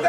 هني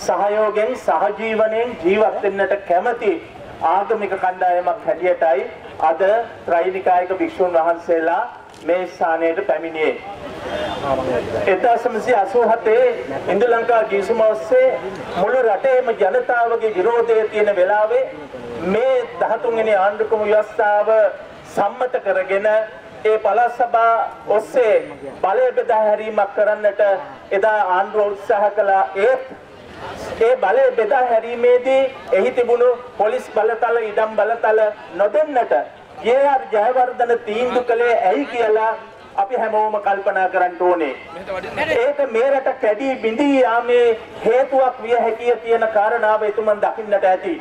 සහයෝගයෙන් සහජීවණයෙන් ජීවත් වෙන්නට කැමැති ආගමික කණ්ඩායමක් හැටියටයි අද ත්‍රිනිකායක භික්ෂුන් වහන්සේලා මේ ස්ථානයට පැමිණියේ 1987 ඉන්දු ලංකා ගිවිසුම ඔස්සේ මුළු රටේම ජනතාවගේ විරෝධය තියෙන වෙලාවේ මේ 13 වෙනි ආණ්ඩුක්‍රම ව්‍යවස්ථාව සම්මත කරගෙන ඒ පළාත් සභා ඔස්සේ බලය බෙදා හැරීමක් කරන්නට එදා ආණ්ඩුව උත්සාහ කළා. ඒත් ඒ බලය බෙදා හැරීමේදී එහි තිබුණු පොලිස් බලතල ඉඩම් බලතල නොදෙන්නට ජේ.ආර්. ජයවර්ධන තීන්දුව කළේ ඇයි කියලා අපි හැමෝම කල්පනා කරන්න ඕනේ. ඒක මේ රට කැඩී බිඳී යාමේ හේතුවක් විය හැකිය කියන කාරණාව එතුමන් දකින්නට ඇති.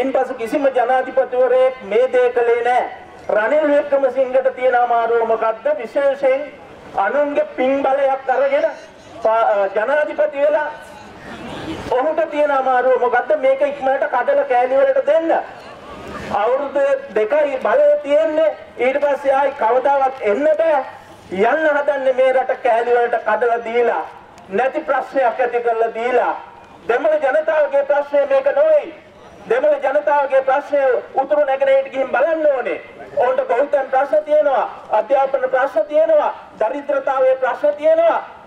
ඉන්පසු කිසිම ජනාධිපතිවරයෙක් මේ දේ කළේ නැහැ. රනිල් වික්‍රමසිංහට තියෙන අමාරුව මොකද්ද? විශේෂයෙන් අනුන්ගේ පින් බලයක් අරගෙන ජනාධිපති වෙලා ඔහුට තියෙන අමාරුව මොකද්ද? මේක ඉක්මනට කඩලා කෑලි වලට දෙන්න. අවුරුදු 2යි බලය තියෙන්නේ. ඊට පස්සේ ආයි කවදාවත් එන්න බෑ. යන්න හදන්නේ මේ රට කෑලි වලට කඩලා දීලා නැති ප්‍රශ්නයක් ඇති කරලා දීලා. දෙමළ ජනතාවගේ ප්‍රශ්නේ මේක නෙවෙයි. දෙමළ ජනතාවගේ ප්‍රශ්නේ උතුරු නැගෙනහිරට ගිහින් බලන්න ඕනේ. ඔවුන්ට ගෞතම ප්‍රශ්න තියෙනවා, අධ්‍යාපන ප්‍රශ්න තියෙනවා, දරිද්‍රතාවයේ ප්‍රශ්න තියෙනවා.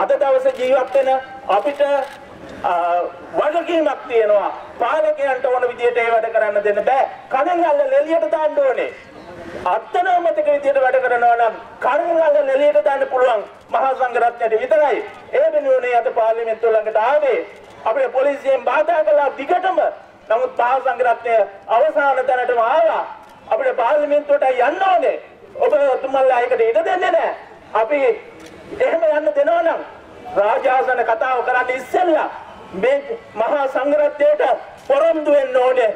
අද දවසේ ජීවත් වෙන අපිට වගකීමක් තියෙනවා. පාලකයන්ට ඕන විදියට ඒ වැඩ කරන්න දෙන්න බෑ. කණෙන් අල්ලලා එළියට දාන්න ඕනේ. අත්නාමතික විදියට වැඩ කරනවා නම් කණෙන් අල්ලලා එළියට දාන්න පුළුවන් මහා සංඝරත්නයට විතරයි. ඒ වෙනුවෙන් අද පාර්ලිමේන්තුව ළඟට ආවේ අපේ පොලිසියෙන් බාධා කළා දිගටම. නමුත් මහා සංඝරත්නය අවසාන තැනටම ආවා. අපිට පාර්ලිමේන්තුවට යන්න ඕනේ. ඔබ තුමල්ලා එකට ඉඩ දෙන්නේ නැහැ. අපි එහෙම යන්න දෙනවා නම් රාජාසන කතාව කරන්න ඉස්සෙල්ලා මේ මහා සංඝරත්නයට පොරොන්දු වෙන්න ඕනේ.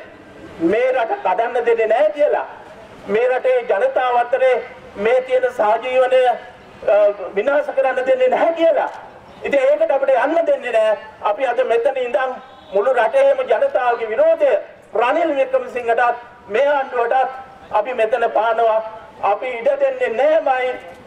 මේ රට කඩන්න දෙන්නේ නැහැ කියලා මේ රටේ ජනතාව අතරේ මේ තියෙන සහජීවනය විනාශ කරන්න දෙන්නේ නැහැ කියලා. ඉතින් ඒකට අපිට යන්න දෙන්නේ නැහැ. අපි අද මෙතන ඉඳන් මුළු රටේම ජනතාවගේ විරෝධය රනිල් වික්‍රමසිංහටත් මේ ආණ්ඩුවටත් අපි මෙතන පානවා. අපි ඉඩ දෙන්නේ නැහැමයි